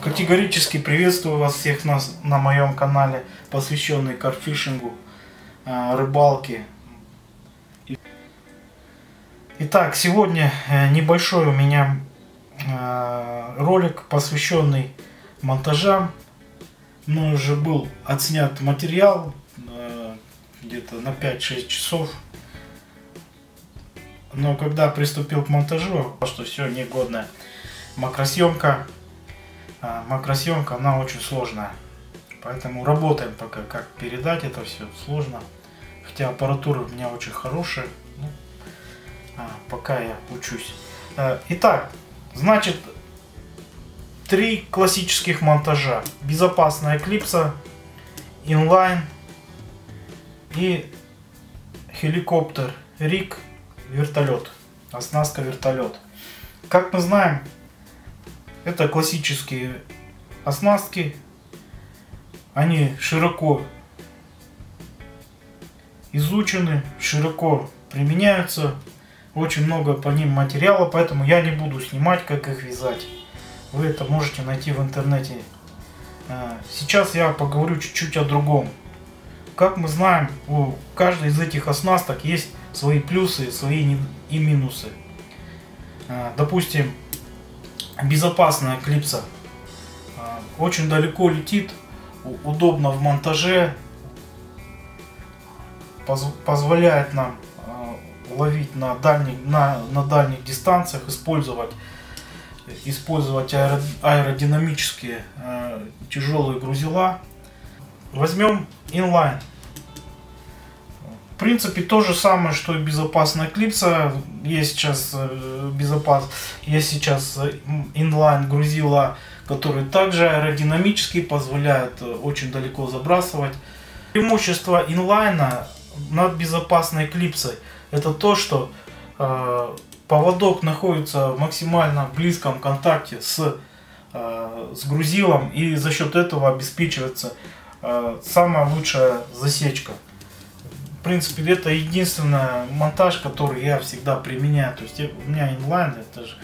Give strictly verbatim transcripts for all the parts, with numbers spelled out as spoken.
Категорически приветствую вас всех на, на моем канале, посвященный карфишингу, рыбалке. Итак, сегодня небольшой у меня ролик, посвященный монтажам. Ну, уже был отснят материал где-то на пять-шесть часов. Но когда приступил к монтажу, что все негодно. Макросъемка, макросъемка, она очень сложная. Поэтому работаем пока, как передать это все сложно. Хотя аппаратура у меня очень хорошая. Ну, пока я учусь. Итак, значит, три классических монтажа. Безопасная клипса, инлайн и хеликоптер, рик, вертолет, оснастка вертолет. Как мы знаем, это классические оснастки. Они широко изучены, широко применяются. Очень много по ним материала, поэтому я не буду снимать, как их вязать. Вы это можете найти в интернете. Сейчас я поговорю чуть-чуть о другом. Как мы знаем, у каждой из этих оснасток есть свои плюсы, свои и минусы. Допустим, безопасная клипса очень далеко летит, удобно в монтаже, позволяет нам ловить на дальних, на, на дальних дистанциях, использовать, использовать аэродинамические э, тяжелые грузила. Возьмем инлайн. В принципе, то же самое, что и безопасная клипса. Есть сейчас, э, безопас... Есть сейчас инлайн грузила, которые также аэродинамические, позволяют очень далеко забрасывать. Преимущество инлайна над безопасной клипсой — это то, что э, поводок находится в максимально близком контакте с, э, с грузилом, и за счет этого обеспечивается э, самая лучшая засечка. В принципе, это единственный монтаж, который я всегда применяю. То есть я, у меня инлайн, это же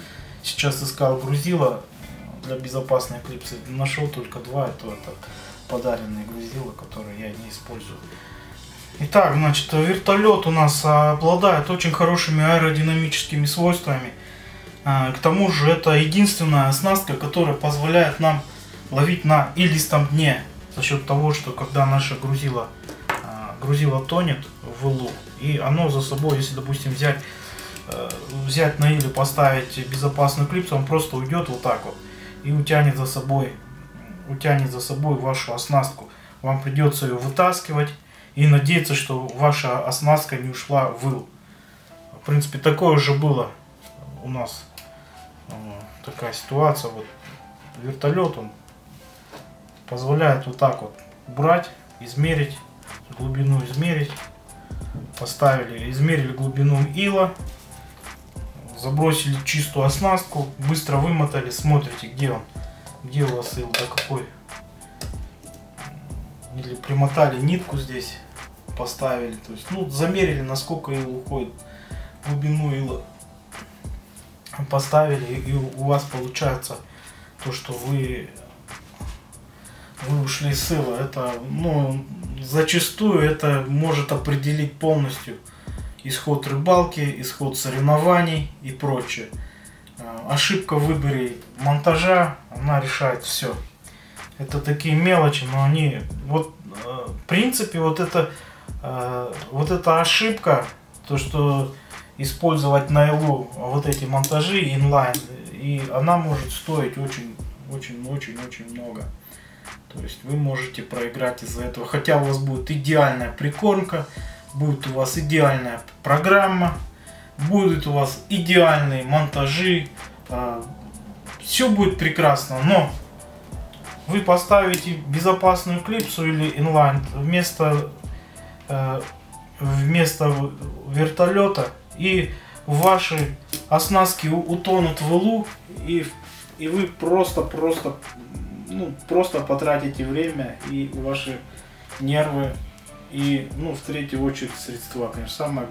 сейчас искал грузила для безопасной клипсы, нашел только два, то это подаренные грузила, которые я не использую. Итак, значит, вертолет у нас обладает очень хорошими аэродинамическими свойствами. К тому же это единственная оснастка, которая позволяет нам ловить на илистом дне. За счет того, что когда наше грузило, грузило тонет в вылу, и оно за собой, если, допустим, взять, взять на иле, поставить безопасную клипсу, он просто уйдет вот так вот и утянет за собой, утянет за собой вашу оснастку. Вам придется ее вытаскивать и надеяться, что ваша оснастка не ушла в вылу. В принципе, такое же было у нас. Такая ситуация. Вот вертолет, он позволяет вот так вот брать, измерить, глубину измерить. Поставили, измерили глубину ила, забросили чистую оснастку, быстро вымотали, смотрите, где он, где у вас ил, да какой. Или примотали нитку здесь, поставили, то есть, ну, замерили, насколько ил уходит, глубину ила поставили, и у вас получается то, что вы вы ушли с ила. Это, ну, зачастую это может определить полностью исход рыбалки, исход соревнований и прочее. Ошибка в выборе монтажа, она решает все. Это такие мелочи, но они, вот, в принципе, вот это, вот эта ошибка, то, что использовать на илу вот эти монтажи инлайн, и она может стоить очень, очень, очень, очень много. То есть вы можете проиграть из-за этого, хотя у вас будет идеальная прикормка, будет у вас идеальная программа, будут у вас идеальные монтажи, все будет прекрасно, но вы поставите безопасную клипсу или инлайн вместо, э, вместо вертолета, и ваши оснастки утонут в илу, и, и вы просто-просто ну, просто потратите время и ваши нервы, и, ну, в третью очередь, средства. Конечно, самое,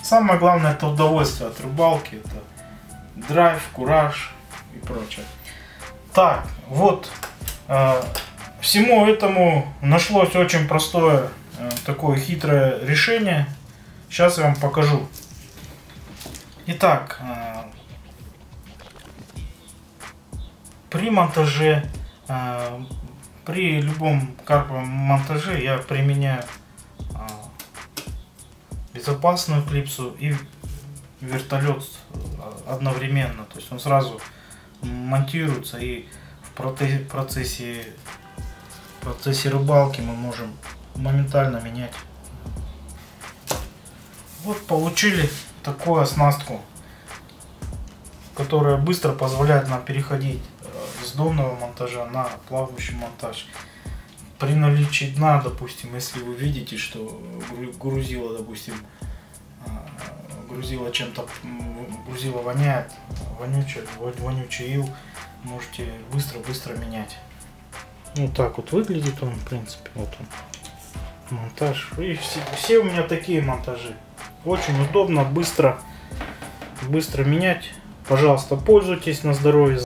самое главное — это удовольствие от рыбалки, это драйв, кураж и прочее. Так, вот э, всему этому нашлось очень простое э, такое хитрое решение. Сейчас я вам покажу. Итак, э, при монтаже, э, при любом карповом монтаже я применяю э, безопасную клипсу и вертолет одновременно, то есть он сразу монтируется, и в процессе, в процессе рыбалки мы можем моментально менять. Вот получили такую оснастку, которая быстро позволяет нам переходить с донного монтажа на плавающий монтаж. При наличии дна, допустим, если вы видите, что грузило, допустим, грузило чем-то, грузило воняет, вонючий, вонючий ил, можете быстро-быстро менять. Вот так вот выглядит он, в принципе, вот он, монтаж. И все, все у меня такие монтажи. Очень удобно, быстро, быстро менять. Пожалуйста, пользуйтесь на здоровье.